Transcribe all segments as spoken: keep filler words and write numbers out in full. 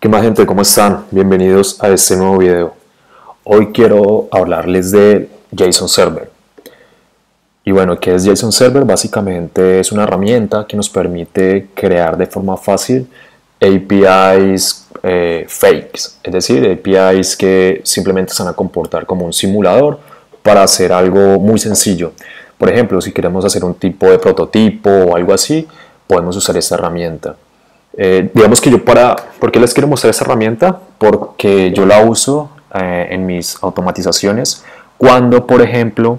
¿Qué más, gente? ¿Cómo están? Bienvenidos a este nuevo video. Hoy quiero hablarles de JSON Server. Y bueno, ¿qué es JSON Server? Básicamente es una herramienta que nos permite crear de forma fácil A P Is eh, fakes, es decir, A P Is que simplemente se van a comportar como un simulador para hacer algo muy sencillo. Por ejemplo, si queremos hacer un tipo de prototipo o algo así, podemos usar esta herramienta. Eh, digamos que yo para... ¿Por qué les quiero mostrar esta herramienta? Porque yo la uso eh, en mis automatizaciones cuando, por ejemplo,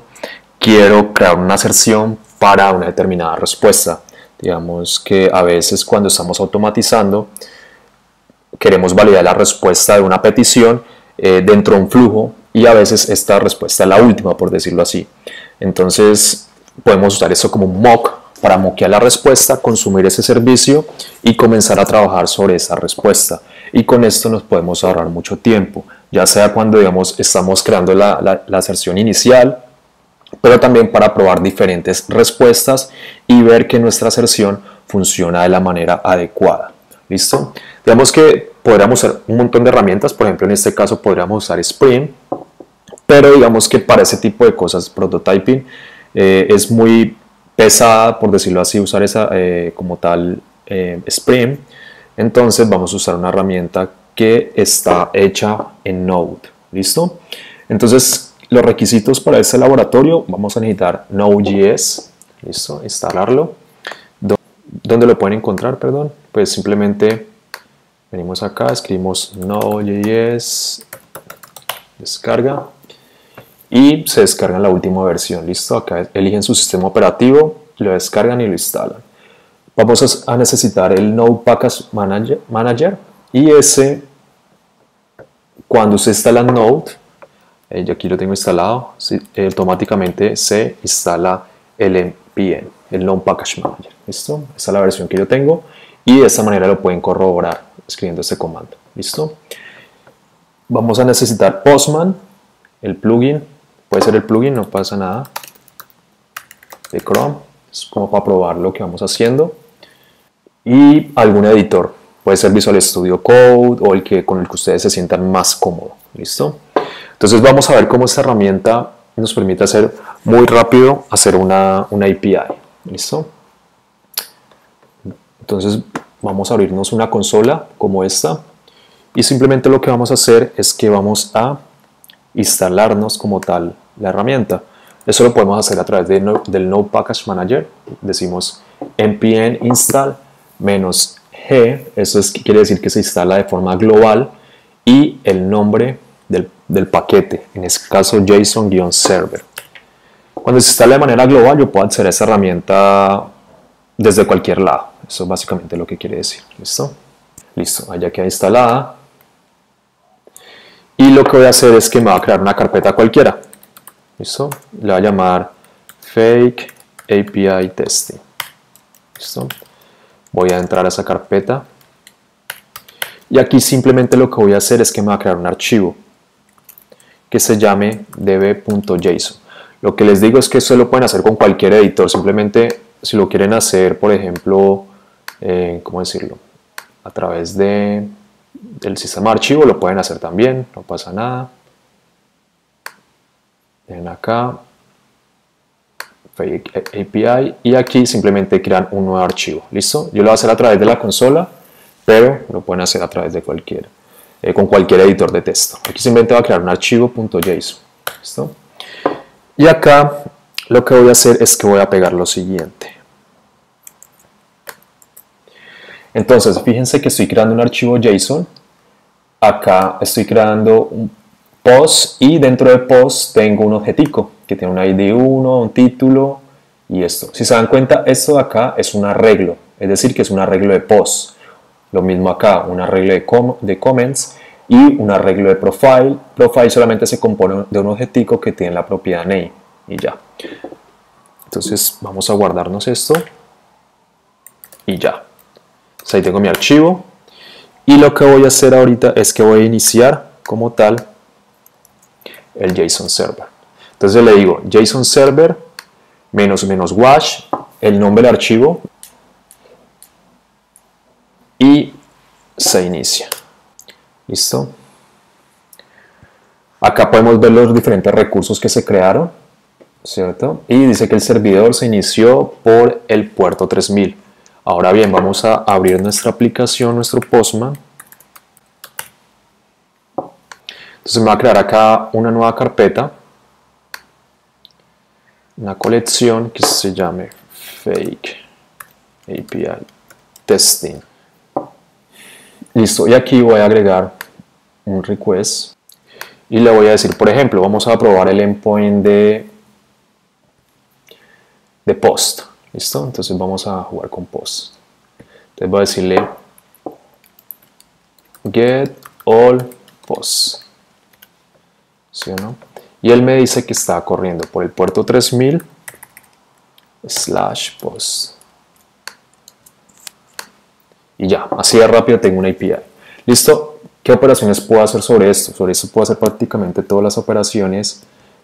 quiero crear una aserción para una determinada respuesta. Digamos que a veces cuando estamos automatizando queremos validar la respuesta de una petición eh, dentro de un flujo, y a veces esta respuesta es la última, por decirlo así. Entonces podemos usar esto como un mock para moquear la respuesta, consumir ese servicio y comenzar a trabajar sobre esa respuesta. Y con esto nos podemos ahorrar mucho tiempo, ya sea cuando, digamos, estamos creando la, la, la aserción inicial, pero también para probar diferentes respuestas y ver que nuestra aserción funciona de la manera adecuada. ¿Listo? Digamos que podríamos usar un montón de herramientas, por ejemplo en este caso podríamos usar Spring, pero digamos que para ese tipo de cosas, prototyping, eh, es muy pesada, por decirlo así, usar esa eh, como tal eh, Spring. Entonces vamos a usar una herramienta que está hecha en Node. ¿Listo? Entonces los requisitos para este laboratorio: vamos a necesitar Node punto J S, listo, instalarlo. ¿Dónde lo pueden encontrar? Perdón, pues simplemente venimos acá, escribimos Node punto J S descarga y se descarga la última versión. Listo, acá eligen su sistema operativo, lo descargan y lo instalan. Vamos a necesitar el Node Package Manager, Manager y ese, cuando se instala Node, eh, yo aquí lo tengo instalado, sí, eh, automáticamente se instala el N P M, el Node Package Manager. Listo, esta es la versión que yo tengo y de esta manera lo pueden corroborar escribiendo este comando. Listo, vamos a necesitar Postman, el plugin. Puede ser el plugin, no pasa nada, de Chrome, es como para probar lo que vamos haciendo. Y algún editor, puede ser Visual Studio Code o el que, con el que ustedes se sientan más cómodo. ¿Listo? Entonces vamos a ver cómo esta herramienta nos permite hacer muy rápido, hacer una, una A P I. ¿Listo? Entonces vamos a abrirnos una consola como esta y simplemente lo que vamos a hacer es que vamos a instalarnos como tal la herramienta. Eso lo podemos hacer a través de no, del Node Package Manager. Decimos npm install -g, eso es, quiere decir que se instala de forma global, y el nombre del, del paquete, en este caso JSON-server. Cuando se instala de manera global, yo puedo acceder a esta herramienta desde cualquier lado. Eso es básicamente lo que quiere decir. ¿Listo? Listo, ya queda instalada. Y lo que voy a hacer es que me va a crear una carpeta cualquiera. ¿Listo? Le voy a llamar Fake A P I Testing. ¿Listo? Voy a entrar a esa carpeta. Y aquí simplemente lo que voy a hacer es que me va a crear un archivo que se llame db.json. Lo que les digo es que eso lo pueden hacer con cualquier editor. Simplemente si lo quieren hacer, por ejemplo, eh, ¿cómo decirlo? A través de... el sistema de archivo lo pueden hacer también, no pasa nada. Ven acá, Fake A P I, y aquí simplemente crean un nuevo archivo. Listo, yo lo voy a hacer a través de la consola, pero lo pueden hacer a través de cualquier, eh, con cualquier editor de texto. Aquí simplemente va a crear un archivo.json. Listo, y acá lo que voy a hacer es que voy a pegar lo siguiente. Entonces, fíjense que estoy creando un archivo JSON. Acá estoy creando un post y dentro de post tengo un objetico que tiene un I D uno, un título y esto. Si se dan cuenta, esto de acá es un arreglo, es decir, que es un arreglo de post. Lo mismo acá, un arreglo de, com de comments y un arreglo de profile. Profile solamente se compone de un objetico que tiene la propiedad name y ya. Entonces, vamos a guardarnos esto y ya. Ahí tengo mi archivo y lo que voy a hacer ahorita es que voy a iniciar como tal el JSON Server. Entonces le digo JSON Server menos menos wash, el nombre del archivo, y se inicia. ¿Listo? Acá podemos ver los diferentes recursos que se crearon, ¿cierto? Y dice que el servidor se inició por el puerto tres mil. Ahora bien, vamos a abrir nuestra aplicación, nuestro Postman. Entonces me va a crear acá una nueva carpeta, una colección que se llame Fake A P I Testing. Listo, y aquí voy a agregar un request. Y le voy a decir, por ejemplo, vamos a probar el endpoint de, de post. ¿Listo? Entonces vamos a jugar con post. Entonces voy a decirle get all posts. ¿Sí o no? Y él me dice que está corriendo por el puerto tres mil slash post. Y ya, así de rápido tengo una A P I. ¿Listo? ¿Qué operaciones puedo hacer sobre esto? Sobre esto puedo hacer prácticamente todas las operaciones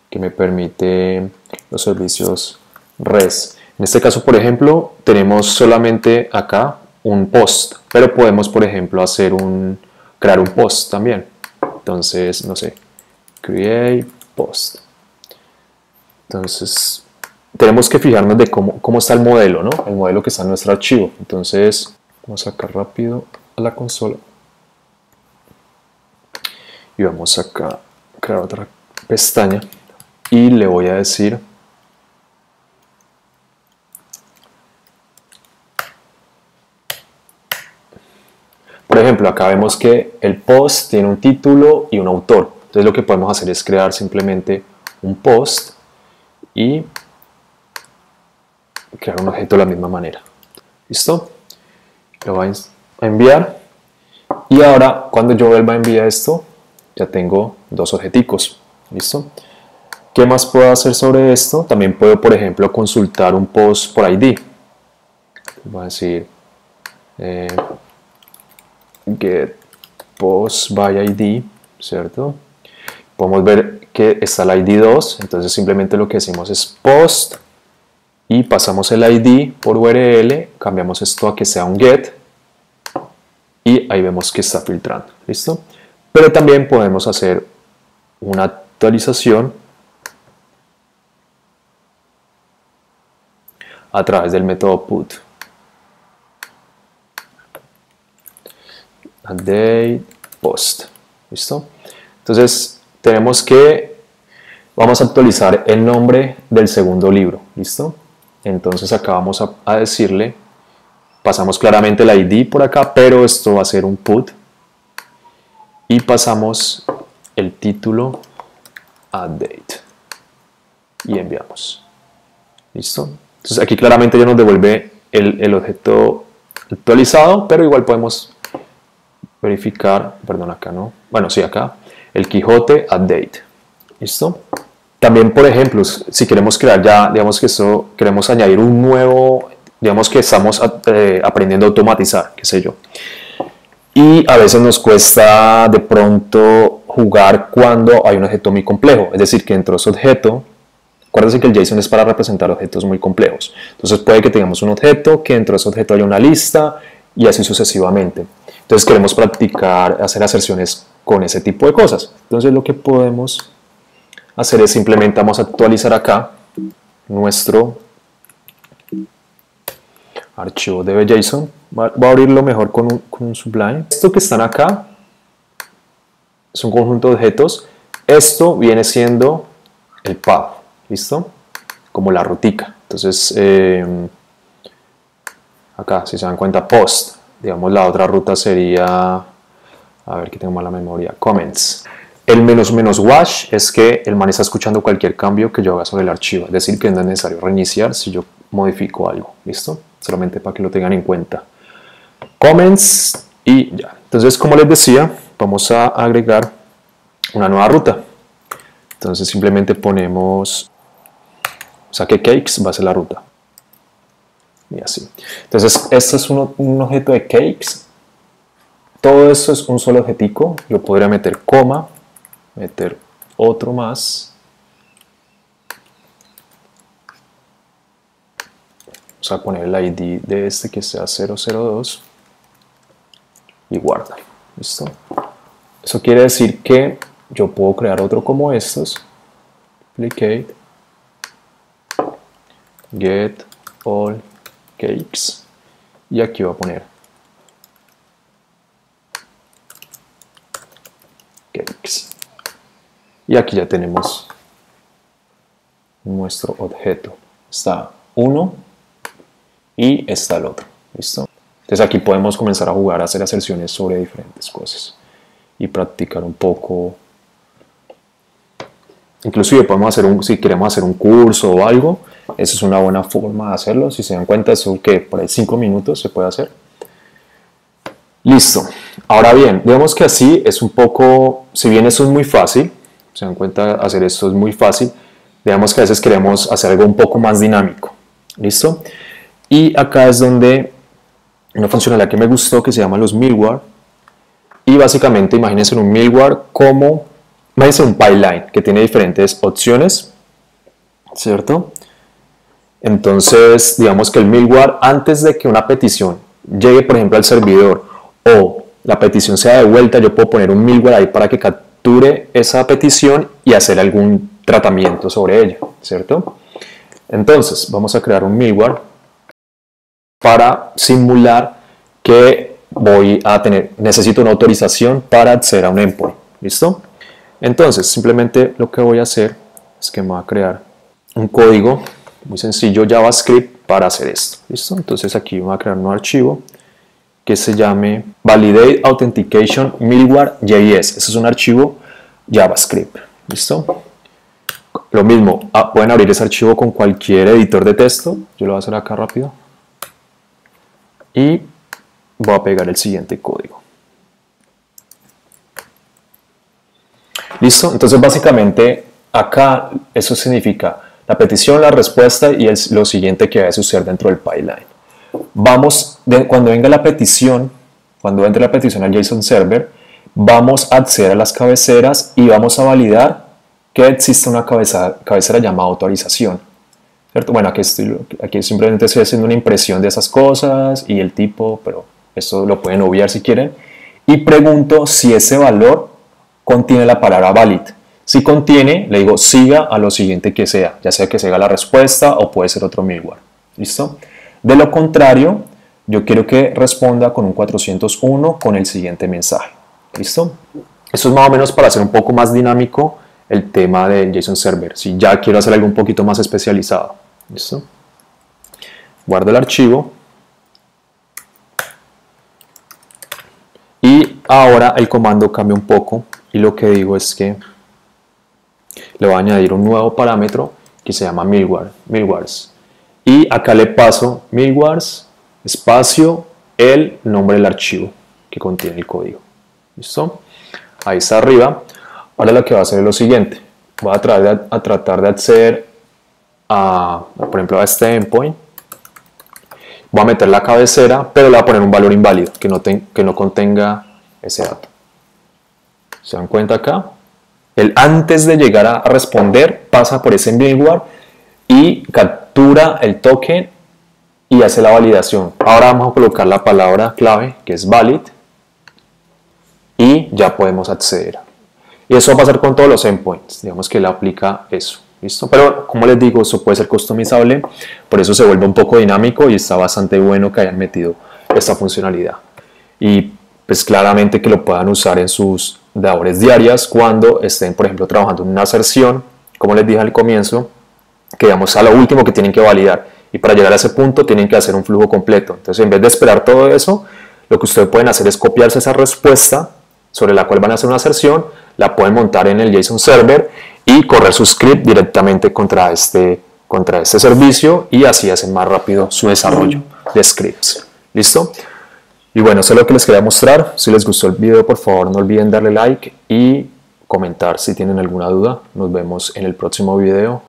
que me permiten los servicios REST. En este caso, por ejemplo, tenemos solamente acá un post, pero podemos, por ejemplo, hacer un, crear un post también. Entonces, no sé, create post. Entonces, tenemos que fijarnos de cómo, cómo está el modelo, ¿no? El modelo que está en nuestro archivo. Entonces, vamos a sacar rápido a la consola. Y vamos acá a crear otra pestaña y le voy a decir por ejemplo acá vemos que el post tiene un título y un autor. Entonces lo que podemos hacer es crear simplemente un post y crear un objeto de la misma manera. ¿Listo? Lo voy a enviar y ahora cuando yo vuelva a enviar esto ya tengo dos objeticos, ¿listo? ¿Qué más puedo hacer sobre esto? También puedo, por ejemplo, consultar un post por I D. Voy a decir eh, get post by I D, ¿cierto? Podemos ver que está el I D dos, entonces simplemente lo que hacemos es post y pasamos el I D por U R L, cambiamos esto a que sea un get y ahí vemos que está filtrando, ¿listo? Pero también podemos hacer una actualización a través del método put. Update post. ¿Listo? Entonces tenemos que, vamos a actualizar el nombre del segundo libro. ¿Listo? Entonces acá vamos a, a decirle, pasamos claramente el I D por acá, pero esto va a ser un put. Y pasamos el título a date y enviamos. ¿Listo? Entonces aquí claramente ya nos devuelve el, el objeto actualizado, pero igual podemos verificar, perdón acá no, bueno sí acá, el Quijote a date. ¿Listo? También por ejemplo, si queremos crear ya, digamos que eso, queremos añadir un nuevo, digamos que estamos eh, aprendiendo a automatizar, qué sé yo. Y a veces nos cuesta de pronto jugar cuando hay un objeto muy complejo. Es decir, que dentro de ese objeto, acuérdense que el JSON es para representar objetos muy complejos. Entonces puede que tengamos un objeto, que dentro de ese objeto haya una lista y así sucesivamente. Entonces queremos practicar, hacer aserciones con ese tipo de cosas. Entonces lo que podemos hacer es simplemente vamos a actualizar acá nuestro archivo de JSON. Voy a abrirlo mejor con un, con un Sublime. Esto que están acá es un conjunto de objetos. Esto viene siendo el path, ¿listo? Como la rutica. Entonces, eh, acá, si se dan cuenta, post. Digamos, la otra ruta sería, a ver que tengo mala memoria, comments. El menos menos wash es que el man está escuchando cualquier cambio que yo haga sobre el archivo. Es decir, que no es necesario reiniciar si yo modifico algo, ¿listo? Solamente para que lo tengan en cuenta. Comments y ya. Entonces, como les decía, vamos a agregar una nueva ruta. Entonces, simplemente ponemos, o sea, que cakes va a ser la ruta. Y así. Entonces, este es un, un objeto de cakes. Todo esto es un solo objetico. Yo podría meter coma, meter otro más. Vamos a poner el I D de este que sea cero cero dos y guarda. ¿Listo? Eso quiere decir que yo puedo crear otro como estos. Duplicate. Get all cakes. Y aquí voy a poner cakes. Y aquí ya tenemos nuestro objeto. Está uno y está el otro. ¿Listo? Entonces aquí podemos comenzar a jugar, a hacer aserciones sobre diferentes cosas y practicar un poco. Inclusive podemos hacer un, si queremos hacer un curso o algo, eso es una buena forma de hacerlo. Si se dan cuenta, eso que por ahí cinco minutos se puede hacer. Listo. Ahora bien, digamos que así es un poco, si bien eso es muy fácil, se dan cuenta, hacer esto es muy fácil, digamos que a veces queremos hacer algo un poco más dinámico. ¿Listo? Y acá es donde una funcionalidad que me gustó que se llama los middleware. Y básicamente imagínense un middleware como, imagínense un pipeline que tiene diferentes opciones, ¿cierto? Entonces, digamos que el middleware, antes de que una petición llegue, por ejemplo, al servidor o la petición sea devuelta, yo puedo poner un middleware ahí para que capture esa petición y hacer algún tratamiento sobre ella, ¿cierto? Entonces, vamos a crear un middleware para simular que voy a tener, necesito una autorización para acceder a un endpoint, ¿listo? Entonces, simplemente lo que voy a hacer es que me voy a crear un código muy sencillo JavaScript para hacer esto, ¿listo? Entonces aquí voy a crear un archivo que se llame validate authentication middleware punto J S. Eso es un archivo JavaScript, ¿listo? Lo mismo, pueden abrir ese archivo con cualquier editor de texto. Yo lo voy a hacer acá rápido. Y voy a pegar el siguiente código. ¿Listo? Entonces básicamente acá eso significa la petición, la respuesta y el, lo siguiente que va a suceder dentro del pipeline. Vamos, de, cuando venga la petición, cuando entre la petición al JSON Server, vamos a acceder a las cabeceras y vamos a validar que existe una cabeza, cabecera llamada autorización. ¿Cierto? Bueno, aquí, estoy, aquí simplemente estoy haciendo una impresión de esas cosas y el tipo, pero esto lo pueden obviar si quieren. Y pregunto si ese valor contiene la palabra valid. Si contiene, le digo siga a lo siguiente que sea, ya sea que siga la respuesta o puede ser otro middleware. ¿Listo? De lo contrario, yo quiero que responda con un cuatrocientos uno con el siguiente mensaje. ¿Listo? Eso es más o menos para hacer un poco más dinámico el tema del JSON Server, si ya quiero hacer algo un poquito más especializado. ¿Listo? Guardo el archivo. Y ahora el comando cambia un poco y lo que digo es que le voy a añadir un nuevo parámetro que se llama middleware, middlewares, y acá le paso middlewares espacio el nombre del archivo que contiene el código. ¿Listo? Ahí está arriba. Ahora lo que voy a hacer es lo siguiente, voy a, tra a tratar de acceder a, por ejemplo, a este endpoint. Voy a meter la cabecera, pero le voy a poner un valor inválido que no, que no contenga ese dato. ¿Se dan cuenta acá? Él antes de llegar a responder pasa por ese middleware y captura el token y hace la validación. Ahora vamos a colocar la palabra clave que es valid y ya podemos acceder. Y eso va a pasar con todos los endpoints, digamos que le aplica eso. ¿Listo? Pero como les digo, eso puede ser customizable, por eso se vuelve un poco dinámico y está bastante bueno que hayan metido esta funcionalidad. Y pues claramente que lo puedan usar en sus labores diarias cuando estén, por ejemplo, trabajando en una aserción, como les dije al comienzo, que digamos a lo último que tienen que validar, y para llegar a ese punto tienen que hacer un flujo completo. Entonces, en vez de esperar todo eso, lo que ustedes pueden hacer es copiarse esa respuesta sobre la cual van a hacer una aserción, la pueden montar en el JSON Server y correr su script directamente contra este, contra este servicio, y así hacen más rápido su desarrollo de scripts. ¿Listo? Y bueno, eso es lo que les quería mostrar. Si les gustó el video, por favor no olviden darle like y comentar si tienen alguna duda. Nos vemos en el próximo video.